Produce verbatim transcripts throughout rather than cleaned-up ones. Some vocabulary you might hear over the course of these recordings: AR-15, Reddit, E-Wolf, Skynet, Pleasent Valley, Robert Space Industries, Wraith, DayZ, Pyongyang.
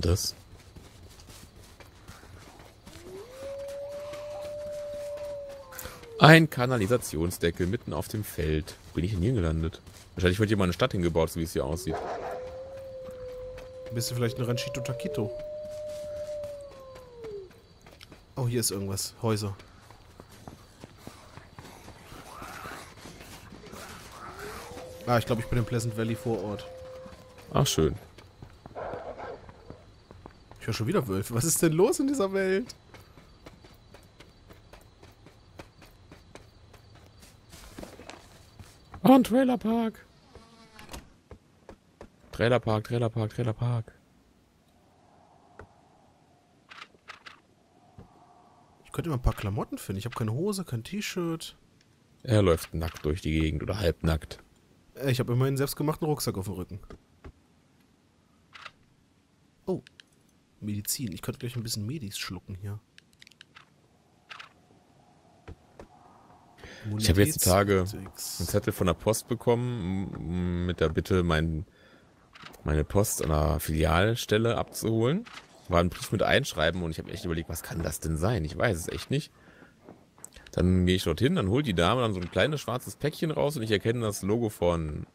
denn das? Ein Kanalisationsdeckel mitten auf dem Feld. Wo bin ich denn hier gelandet? Wahrscheinlich wird hier mal eine Stadt hingebaut, so wie es hier aussieht. Bist du vielleicht ein Ranchito Taquito? Oh, hier ist irgendwas. Häuser. Ah, ich glaube, ich bin im Pleasant Valley Vorort. Ach, schön. Ich höre schon wieder Wölfe. Was ist denn los in dieser Welt? Und Trailerpark. Trailerpark, Trailerpark, Trailerpark. Ich könnte mal ein paar Klamotten finden. Ich habe keine Hose, kein T-Shirt. Er läuft nackt durch die Gegend oder halbnackt. Ich habe immerhin einen selbstgemachten Rucksack auf dem Rücken. Oh, Medizin. Ich könnte gleich ein bisschen Medis schlucken hier. Ich habe jetzt die Tage einen Zettel von der Post bekommen, mit der Bitte, mein, meine Post an der Filialstelle abzuholen. War ein Brief mit Einschreiben und ich habe echt überlegt, was kann das denn sein? Ich weiß es echt nicht. Dann gehe ich dorthin, dann holt die Dame dann so ein kleines schwarzes Päckchen raus und ich erkenne das Logo von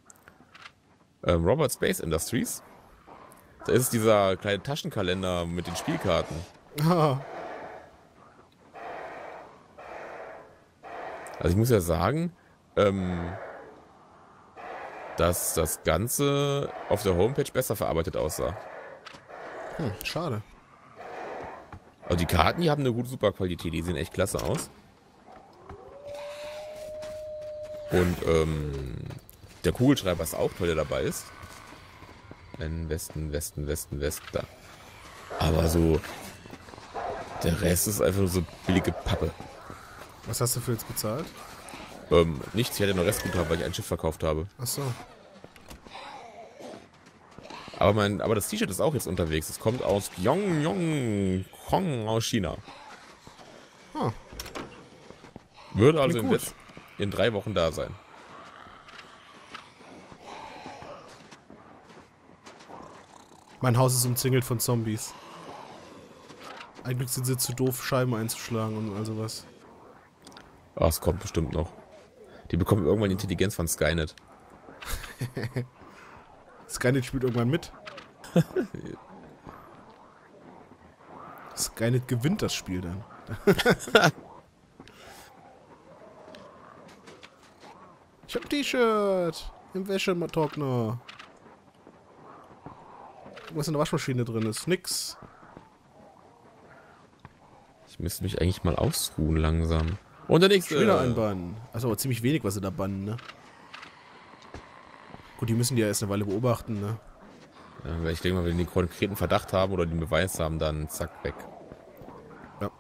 äh, Robert Space Industries. Da ist dieser kleine Taschenkalender mit den Spielkarten. Oh. Also ich muss ja sagen, ähm, dass das Ganze auf der Homepage besser verarbeitet aussah. Hm, schade. Also die Karten, die haben eine gute, super Qualität, die sehen echt klasse aus. Und ähm, der Kugelschreiber ist auch toll, der dabei ist. Ein Westen, Westen, Westen, Westen, da. Aber so, der Rest ist einfach nur so billige Pappe. Was hast du für jetzt bezahlt? Ähm, nichts. Ich hätte noch Restguthaben, weil ich ein Schiff verkauft habe. Ach so. Aber, mein, aber das T-Shirt ist auch jetzt unterwegs. Es kommt aus Pyongyang, aus China. Ah. Würde also in, in drei Wochen da sein. Mein Haus ist umzingelt von Zombies. Ein Glück sind sie zu doof, Scheiben einzuschlagen und all sowas. Ah, es kommt bestimmt noch. Die bekommen irgendwann die Intelligenz von Skynet. Skynet spielt irgendwann mit. Skynet gewinnt das Spiel dann. Ich hab ein T-Shirt im Wäschetrockner. Was in der Waschmaschine drin ist? Nix. Ich müsste mich eigentlich mal ausruhen langsam. Und der nächste. Spieler einbannen. Also ziemlich wenig, was sie da bannen, ne? Gut, die müssen die ja erst eine Weile beobachten, ne? Ja, ich denke mal, wenn die den konkreten Verdacht haben oder den Beweis haben, dann zack, weg. Ja.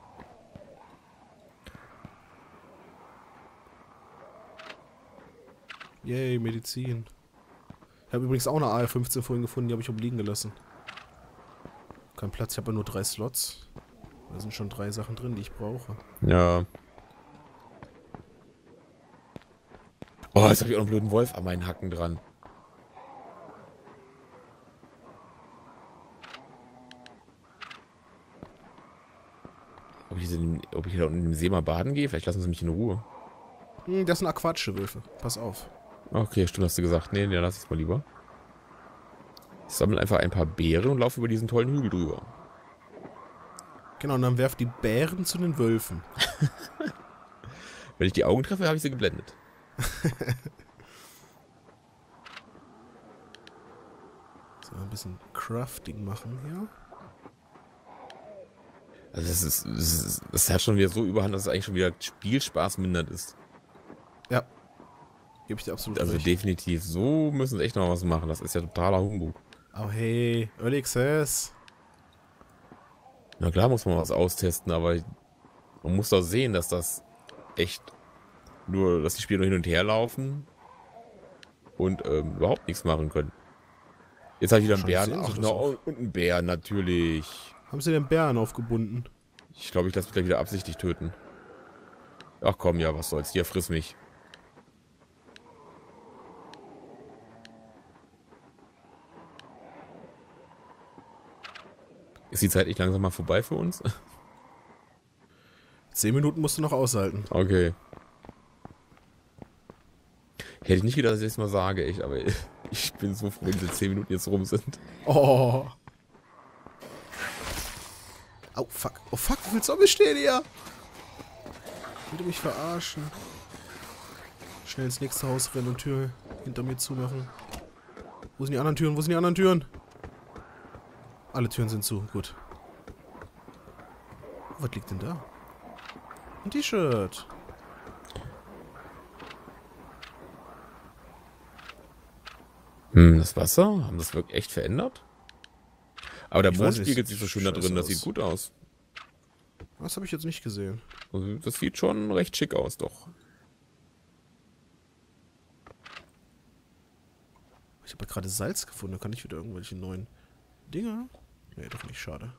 Yay, Medizin. Ich habe übrigens auch eine A R fünfzehn vorhin gefunden, die habe ich oben liegen gelassen. Kein Platz, ich habe ja nur drei Slots. Da sind schon drei Sachen drin, die ich brauche. Ja. Oh, jetzt habe ich auch einen blöden Wolf an meinen Hacken dran. Ob ich, in, ob ich hier da unten im See mal baden gehe? Vielleicht lassen sie mich in Ruhe. Das sind aquatische Wölfe. Pass auf. Okay, stimmt, hast du gesagt. Nee, nee, lass ich es mal lieber. Ich sammle einfach ein paar Beeren und laufe über diesen tollen Hügel drüber. Genau, und dann werf die Bären zu den Wölfen. Wenn ich die Augen treffe, habe ich sie geblendet. So, ein bisschen Crafting machen hier. Also das ist, das ist, das hat schon wieder so überhand, dass es eigentlich schon wieder Spielspaß mindert ist. Ja, gebe ich dir absolut recht. Also definitiv, so müssen sie echt noch was machen, das ist ja totaler Humbug. Oh hey, Early Access. Na klar muss man was austesten, aber man muss doch sehen, dass das echt... Nur, dass die Spieler nur hin und her laufen und ähm, überhaupt nichts machen können. Jetzt habe ich wieder einen Bären. Ach, no, und einen Bären, natürlich. Haben sie den Bären aufgebunden? Ich glaube, ich lasse mich gleich wieder absichtlich töten. Ach komm, ja, was soll's. Hier, friss mich. Ist die Zeit nicht langsam mal vorbei für uns? Zehn Minuten musst du noch aushalten. Okay. Hätte ich nicht gedacht, dass ich das mal sage, echt, aber ich bin so froh, wenn diese zehn Minuten jetzt rum sind. Oh. Oh, fuck. Oh, fuck, wie viele Zombies stehen hier? Will du mich verarschen? Schnell ins nächste Haus rennen und Tür hinter mir zumachen. Wo sind die anderen Türen? Wo sind die anderen Türen? Alle Türen sind zu. Gut. Was liegt denn da? Ein T-Shirt. Hm, das Wasser? Haben das wirklich echt verändert? Aber der Mond spiegelt sich so schön da drin. Das sieht gut aus. Das habe ich jetzt nicht gesehen. Also, das sieht schon recht schick aus, doch. Ich habe ja gerade Salz gefunden. Da kann ich wieder irgendwelche neuen Dinge... Nee, doch nicht. Schade.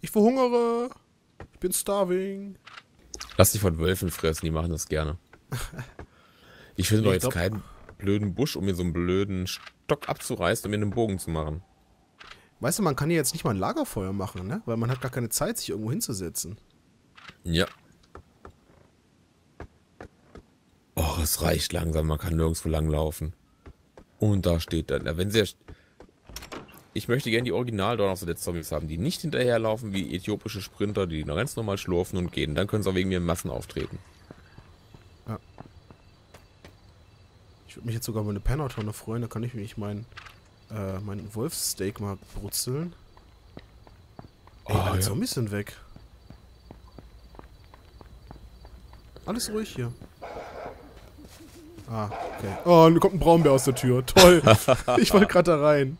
Ich verhungere. Ich bin starving. Lass dich von Wölfen fressen. Die machen das gerne. Ich finde nee, doch jetzt glaub... keinen blöden Busch, um mir so einen blöden Stock abzureißen, um mir einen Bogen zu machen. Weißt du, man kann hier jetzt nicht mal ein Lagerfeuer machen, ne? Weil man hat gar keine Zeit, sich irgendwo hinzusetzen. Ja. Och, es reicht langsam. Man kann nirgendwo langlaufen. Und da steht dann, wenn sie... Ich möchte gerne die Original-Donner-Zombies haben, die nicht hinterherlaufen wie äthiopische Sprinter, die noch ganz normal schlurfen und gehen. Dann können sie auch wegen mir in Massen auftreten. Ja. Ich würde mich jetzt sogar über eine Pennertonne freuen, da kann ich mich meinen äh, mein Wolfssteak mal brutzeln. Ey, oh, alle ja. Zombies sind weg. Alles ruhig hier. Ah, okay. Oh, und da kommt ein Braunbär aus der Tür. Toll. Ich wollte gerade da rein.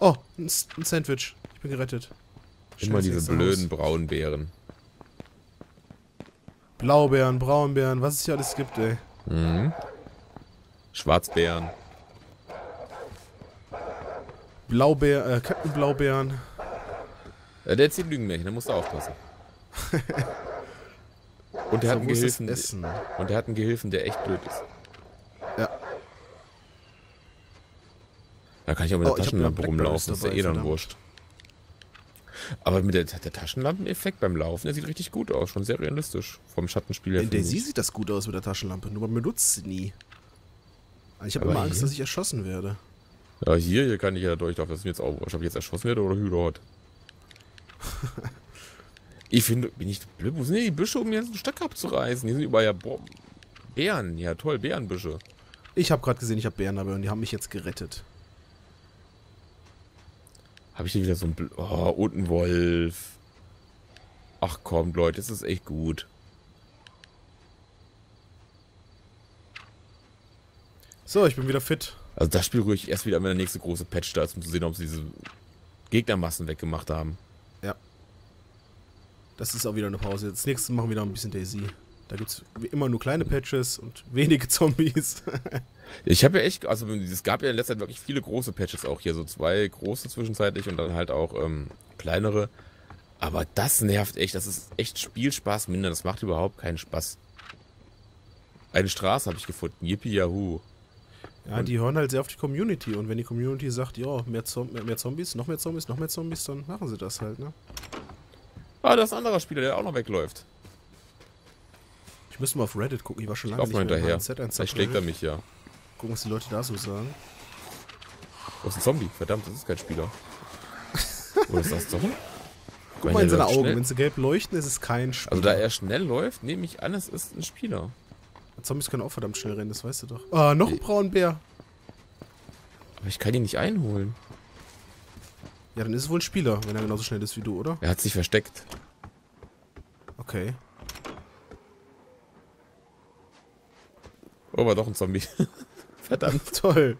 Oh, ein, ein Sandwich. Ich bin gerettet. Immer diese blöden Braunbären. Blaubeeren, Braunbären, was es hier alles gibt, ey. Mhm. Schwarzbären. Blaubeer, äh, Captain Blaubeeren. Ja, der zieht Lügenmärchen, da musst du aufpassen. Und der, so hat einen Gehilfen, essen. und der hat einen Gehilfen, der echt blöd ist. Ja. Da kann ich auch mit der oh, Taschenlampe rumlaufen, das ist ja eh dann wurscht. Aber mit der, der Taschenlampeneffekt beim Laufen, der sieht richtig gut aus, schon sehr realistisch. Vom Schattenspiel her. In DayZ sieht das gut aus mit der Taschenlampe, nur man benutzt sie nie. Ich habe immer Angst, hier? dass ich erschossen werde. Ja, hier, hier kann ich ja durchlaufen, das ist mir jetzt auch wurscht. Ob ich jetzt erschossen werde oder Hydrot. Ich finde, bin ich blöd, wo sind die Büsche, um mir einen Stock abzureißen? Hier sind überall ja boah, Bären. Ja, toll, Bärenbüsche. Ich habe gerade gesehen, ich habe Bären dabei und die haben mich jetzt gerettet. Habe ich hier wieder so ein... Bl oh, und ein Wolf. Ach komm, Leute, das ist echt gut. So, ich bin wieder fit. Also das Spiel rühre ich erst wieder, wenn der nächste große Patch da ist, um zu sehen, ob sie diese Gegnermassen weggemacht haben. Ja. Das ist auch wieder eine Pause. Das nächste machen wir wieder ein bisschen DayZ. Da gibt es immer nur kleine Patches und wenige Zombies. Ich habe ja echt, also es gab ja in letzter Zeit wirklich viele große Patches auch hier. So zwei große zwischenzeitlich und dann halt auch ähm, kleinere. Aber das nervt echt. Das ist echt Spielspaß minder. Das macht überhaupt keinen Spaß. Eine Straße habe ich gefunden. Yippie Yahoo. Ja, und die hören halt sehr auf die Community. Und wenn die Community sagt, ja, mehr, Zom mehr, mehr Zombies, noch mehr Zombies, noch mehr Zombies, dann machen sie das halt, ne? Ah, da ist ein anderer Spieler, der auch noch wegläuft. Ich müsste mal auf Reddit gucken, ich war schon lange nicht mehr hinterher. Vielleicht schlägt er mich, ja. Gucken, was die Leute da so sagen. Oh, ist ein Zombie. Verdammt, das ist kein Spieler. Oder ist das doch? Guck mal in seine Augen, wenn sie gelb leuchten, ist es kein Spieler. Also da er schnell läuft, nehme ich an, es ist ein Spieler. Zombies können auch verdammt schnell rennen, das weißt du doch. Ah, noch ein Braunbär. Aber ich kann ihn nicht einholen. Ja, dann ist es wohl ein Spieler, wenn er genauso schnell ist wie du, oder? Er hat sich versteckt. Okay. Oh, war doch ein Zombie. Verdammt. Toll.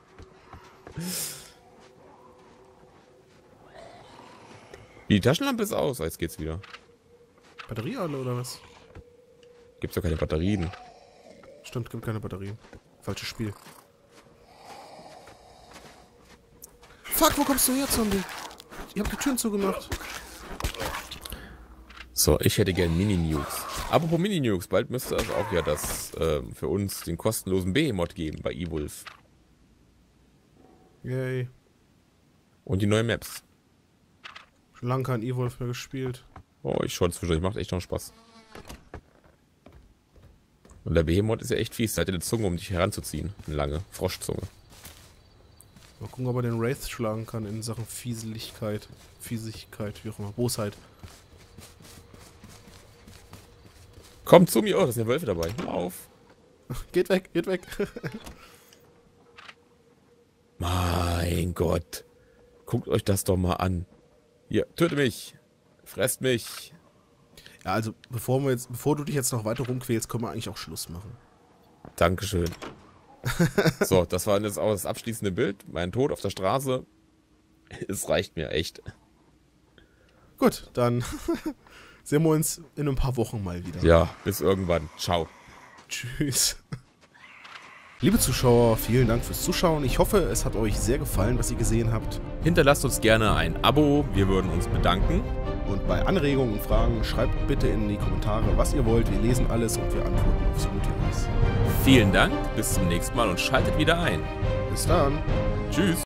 Die Taschenlampe ist aus, jetzt geht's wieder. Batterie alle, oder was? Gibt's doch keine Batterien. Stimmt, gibt keine Batterien. Falsches Spiel. Fuck, wo kommst du her, Zombie? Ich hab die Türen zugemacht. So, ich hätte gern Mini-Nukes. Apropos Mini-Nukes, bald müsste es auch ja das äh, für uns den kostenlosen B-Mod geben bei E-Wolf. Yay. Und die neuen Maps. Schon lange kein E-Wolf mehr gespielt. Oh, ich schon zwischendurch. Macht echt noch Spaß. Und der Behemoth ist ja echt fies. Da hat er eine Zunge, um dich heranzuziehen. Eine lange Froschzunge. Mal gucken, ob er den Wraith schlagen kann in Sachen Fieseligkeit. Fiesigkeit, wie auch immer. Bosheit. Kommt zu mir. Oh, da sind ja Wölfe dabei. Lauf. Geht weg, geht weg. Mein Gott. Guckt euch das doch mal an. Hier, töte mich. Fresst mich. Ja, also bevor wir jetzt, bevor du dich jetzt noch weiter rumquälst, können wir eigentlich auch Schluss machen. Dankeschön. So, das war jetzt auch das abschließende Bild. Mein Tod auf der Straße. Es reicht mir echt. Gut, dann sehen wir uns in ein paar Wochen mal wieder. Ja, bis irgendwann. Ciao. Tschüss. Liebe Zuschauer, vielen Dank fürs Zuschauen. Ich hoffe, es hat euch sehr gefallen, was ihr gesehen habt. Hinterlasst uns gerne ein Abo, wir würden uns bedanken. Und bei Anregungen und Fragen schreibt bitte in die Kommentare, was ihr wollt. Wir lesen alles und wir antworten auf so gut ihr wisst. Vielen Dank, bis zum nächsten Mal und schaltet wieder ein. Bis dann. Tschüss.